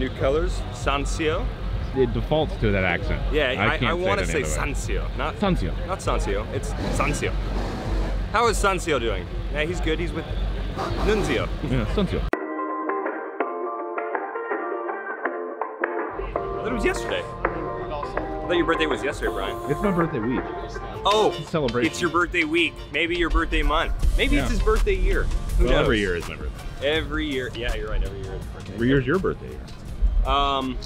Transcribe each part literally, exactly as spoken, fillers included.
new colors, Sancio. It defaults to that accent. Yeah, I, I, I want to say, say Sancio, not Sancio. Not Sancio. It's Sancio. How is Sancio doing? Yeah, he's good. He's with Nunzio. Yeah, Sancio. I thought it was yesterday. I thought your birthday was yesterday, Brian. It's my birthday week. Oh, celebration. It's your birthday week. Maybe your birthday month. Maybe yeah. It's his birthday year. Who well, knows? Every year is my birthday. Every year. Yeah, you're right. Every year is birthday. Every year's your birthday year. Um.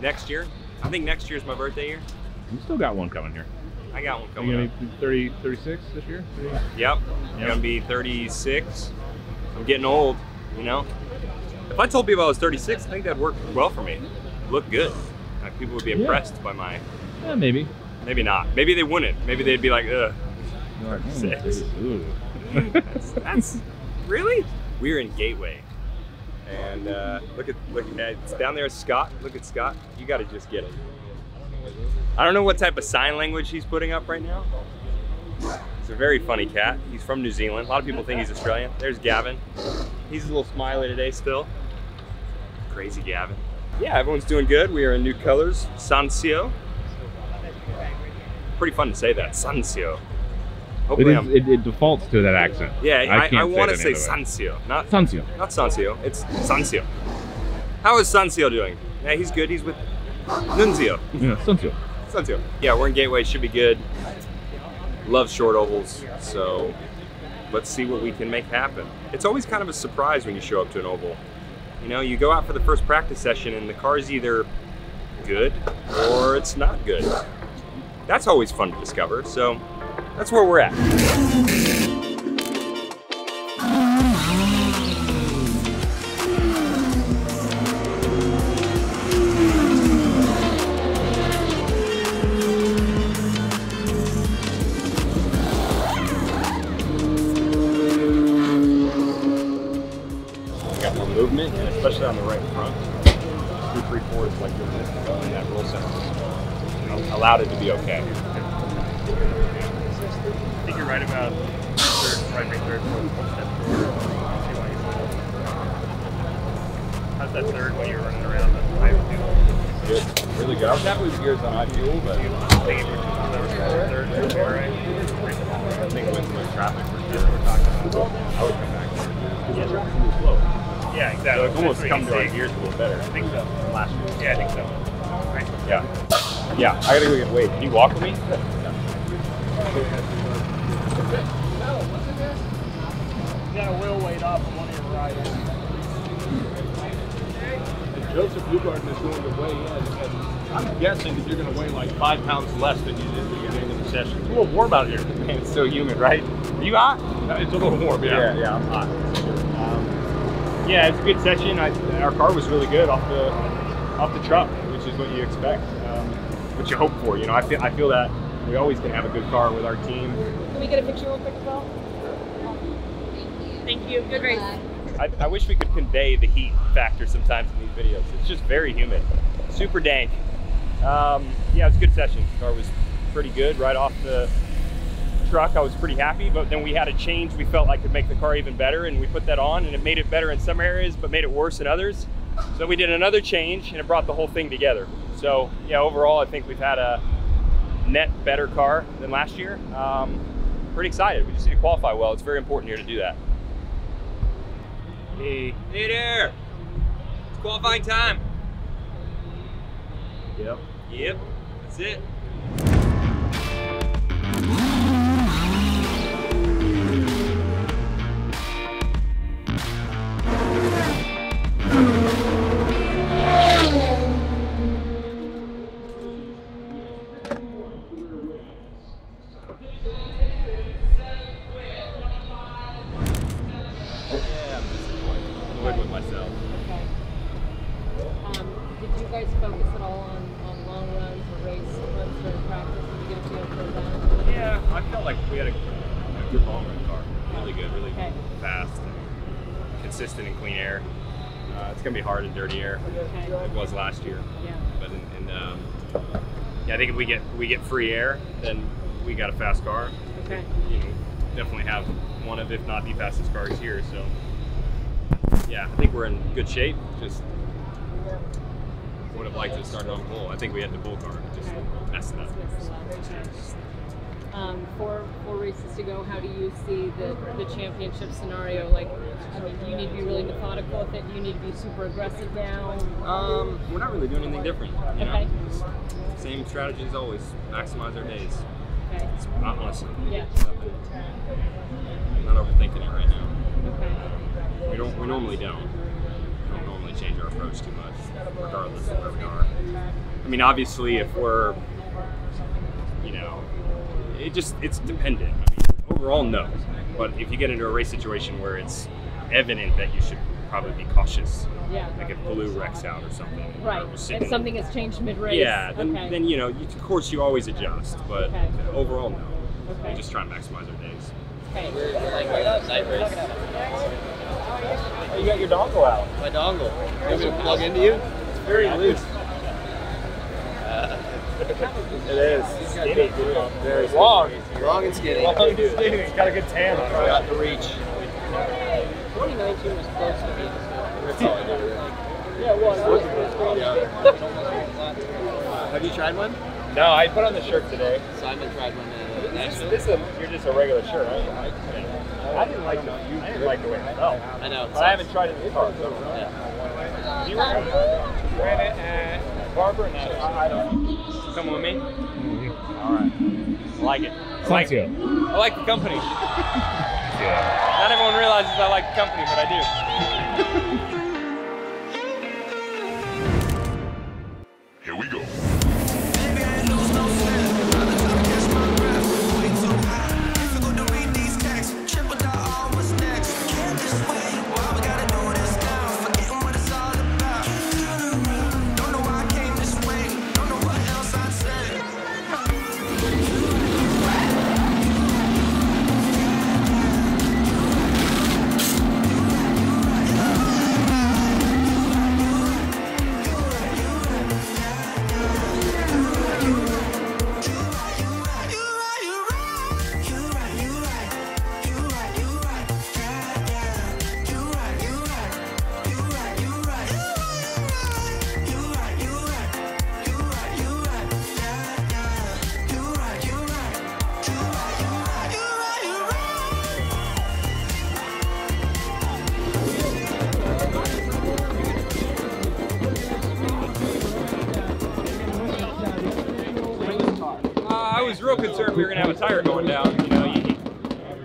Next year? I think next year's my birthday year. You still got one coming here. I got one coming. You're gonna be thirty, thirty-six this year? thirty-six? Yep. I'm yep. gonna be thirty-six. I'm getting old, you know? If I told people I was thirty-six, I think that'd work well for me. Look good. Like people would be impressed yeah. by my... Yeah, maybe. Maybe not. Maybe they wouldn't. Maybe they'd be like, ugh. Like, mm, that's, that's... Really? We're in Gateway. And uh, look at look at it's down there, Scott. Look at Scott. You got to just get it. I don't know what type of sign language he's putting up right now. It's a very funny cat. He's from New Zealand. A lot of people think he's Australian. There's Gavin. He's a little smiley today still. Crazy Gavin. Yeah, everyone's doing good. We are in new colors. Sancio. Pretty fun to say that. Sancio. It, is, it, it defaults to that accent. Yeah, I, I, I want to say Sancio, not Sancio. Not Sancio. It's Sancio. How is Sancio doing? Yeah, he's good. He's with Nunzio. Yeah, Sancio. Sancio. Yeah, we're in Gateway. Should be good. Love short ovals, so let's see what we can make happen. It's always kind of a surprise when you show up to an oval. You know, you go out for the first practice session, and the car's either good or it's not good. That's always fun to discover. So. That's where we're at. We got more movement, and especially on the right front. three three four is like your list in that rule sense. Allowed it to be okay. I think you're right about third, right, right, third, fourth, fourth step. How's that third when you're running around the high fuel? Good. Really good. I was happy with gears on high fuel, but... I think it was third, third, fourth, right? I think it went through traffic for sure. We're talking about I would come back. Because the traffic was slow. Yeah, exactly. So it almost comes to our gears a little better. I think so. Last year. Yeah, I think so. Right? Yeah. Yeah, I gotta go get weight. Can you walk with me? Yeah, Will weighed up on one of your riders. And Joseph Newgarden is going to weigh in, and I'm guessing that you're going to weigh like five pounds less than you did at the beginning of the session. It's a little warm out here. Man, it's so humid, right? Are you hot? No, it's a little warm, yeah. Yeah, yeah, I'm hot. Um, yeah, it's a good session. I, our car was really good off the off the truck, which is what you expect, um, what you hope for. You know, I feel I feel that. We always can have a good car with our team. Can we get a picture real quick as well? Thank you. Good race. I, I wish we could convey the heat factor sometimes in these videos. It's just very humid. Super dank. Um, yeah, it was a good session. The car was pretty good right off the truck. I was pretty happy, but then we had a change we felt like could make the car even better, and we put that on, and it made it better in some areas, but made it worse in others. So we did another change, and it brought the whole thing together. So yeah, overall, I think we've had a net better car than last year. Um, pretty excited. We just need to qualify well. It's very important here to do that. Hey. Hey there. It's qualifying time. Yep. Yep. That's it. Consistent and clean air. Uh, it's gonna be hard and dirty air. Okay. It was last year. Yeah. But in, in, um, yeah, I think if we get we get free air, then we got a fast car. Okay. You know, definitely have one of, if not the fastest cars here. So yeah, I think we're in good shape. Just would have liked to start on goal. I think we had the bull card, just messed it up. Um, four, four races to go, how do you see the, the championship scenario? Like, I mean, do you need to be really methodical with it? Do you need to be super aggressive now? Um, we're not really doing anything different, you know? Okay. Same strategy as always, maximize our days. Okay. It's not honestly. Yeah. I'm not overthinking it right now. Okay. We don't, we normally don't. We don't normally change our approach too much, regardless of where we are. I mean, obviously, if we're, you know, It just, it's dependent. I mean, overall, no. But if you get into a race situation where it's evident that you should probably be cautious, yeah. like if blue wrecks out or something. Right, or sitting, if something has changed mid-race. Yeah, then, okay. then you know, you, of course you always adjust, but okay. overall, no. Okay. We just try and maximize our days. Okay. We're, we're like right outside race. Oh, you got your dongle out. My dongle. You want me to plug into you? It's very yeah, loose. It is. Skinny. Very long. Long and skinny. Long and skinny. He's got a good tan on. Right? Got the reach. twenty nineteen was close to me. That's all I do. Yeah, well, yeah. Have you tried one? No, I put on the shirt today. Simon tried one at uh, Nashville. This is a, you're just a regular shirt, right? Yeah. I didn't like the, you I didn't like the way I felt. I know. But I haven't tried it in the car. So. Yeah. You ran it at Barber and Nashville. I don't know. Come with me? Mm-hmm. All right. I like it. I like, it. I like the company. Yeah. Not everyone realizes I like the company, but I do. Here we go. Concerned we were gonna have a tire going down. You know, you,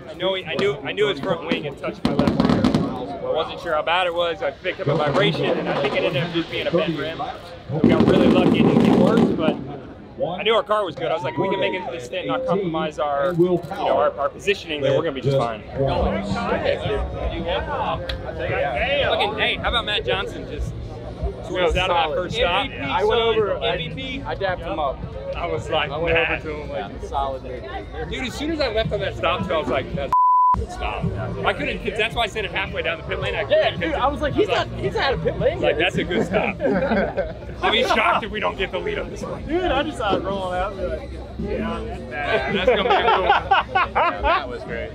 I know, I knew, I knew his front wing had touched my left rear. I wasn't sure how bad it was. I picked up a vibration, and I think it ended up just being a bent rim. So we got really lucky; it didn't get worse. But I knew our car was good. I was like, if we can make it to this stint, not compromise our, you know, our, our positioning, then we're gonna be just fine. Fucking hey, how about Matt Johnson just was out of that first stop? M V P, yeah, I went over. M V P. I dapped him up. I was like, I went over to him like, yeah, solid dude. Dude, as soon as I left on that stop, I was like, that's a stop. I couldn't, that's why I sent him halfway down the pit lane. I yeah, dude, I was like, he's not, he's out of pit lane. Like, that's a good stop. I'll be shocked if we don't get the lead on this one. Dude, I just started rolling out and be like, yeah, that's gonna be a good one. Yeah, that was great.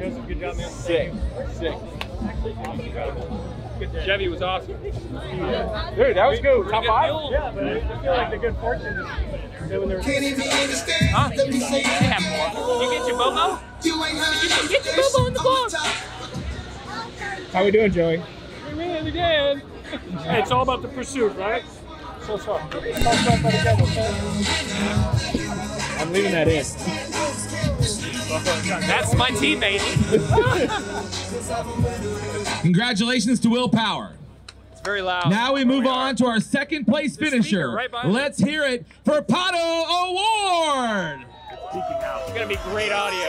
Joseph, good job, man. Sick, sick. Chevy was awesome. Dude, that was good. Top five? Yeah, but I feel like the good fortune just doing their. Can't even understand. Huh? You get your Bobo? You ain't get your Bobo in the box. How we doing, Joey? We really did. Hey, it's all about the pursuit, right? So far. I'm leaving that in. That's my teammate. Congratulations to Will Power. It's very loud. Now we move we on are. to our second place There's finisher. Right Let's hear it for Pato O'Ward. It's gonna be great audio.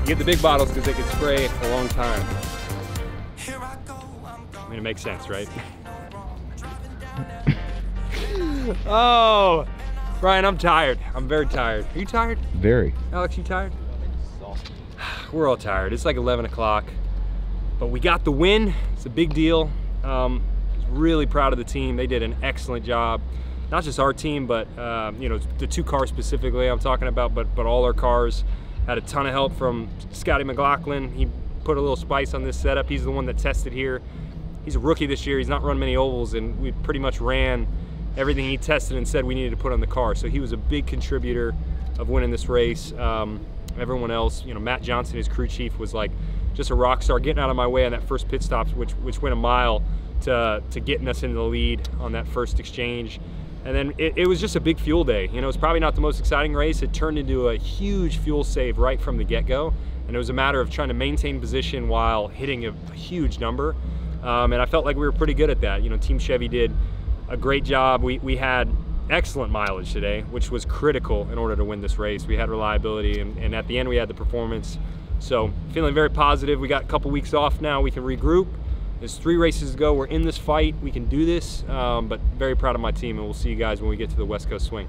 You get the big bottles because they can spray a long time. I mean, it makes sense, right? Oh, Brian, I'm tired. I'm very tired. Are you tired? Very. Alex, you tired? We're all tired. It's like eleven o'clock, but we got the win. It's a big deal. Um, really proud of the team. They did an excellent job. not just our team, but uh, you know, the two cars specifically I'm talking about, but but all our cars. Had a ton of help from Scotty McLaughlin. He put a little spice on this setup. He's the one that tested here. He's a rookie this year. He's not run many ovals, and we pretty much ran everything he tested and said we needed to put on the car. So he was a big contributor of winning this race. Um, everyone else, you know, Matt Johnson, his crew chief, was like just a rock star, getting out of my way on that first pit stop, which which went a mile to to getting us into the lead on that first exchange. And then it, it was just a big fuel day. You know, it's probably not the most exciting race. It turned into a huge fuel save right from the get-go. And it was a matter of trying to maintain position while hitting a, a huge number. Um, and I felt like we were pretty good at that. You know, Team Chevy did a great job. We, we had excellent mileage today, which was critical in order to win this race. We had reliability, and, and at the end we had the performance. So feeling very positive. We got a couple weeks off now. We can regroup. There's three races to go. We're in this fight. We can do this, um, but very proud of my team, and we'll see you guys when we get to the West Coast swing.